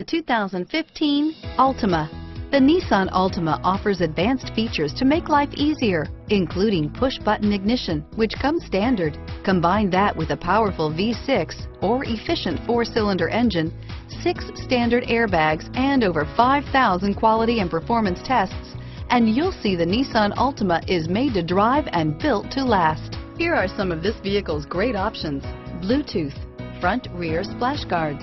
The 2015 Altima. The Nissan Altima offers advanced features to make life easier, including push-button ignition, which comes standard. Combine that with a powerful V6 or efficient four-cylinder engine, 6 standard airbags, and over 5,000 quality and performance tests, and you'll see the Nissan Altima is made to drive and built to last. Here are some of this vehicle's great options: Bluetooth, front rear splash guards.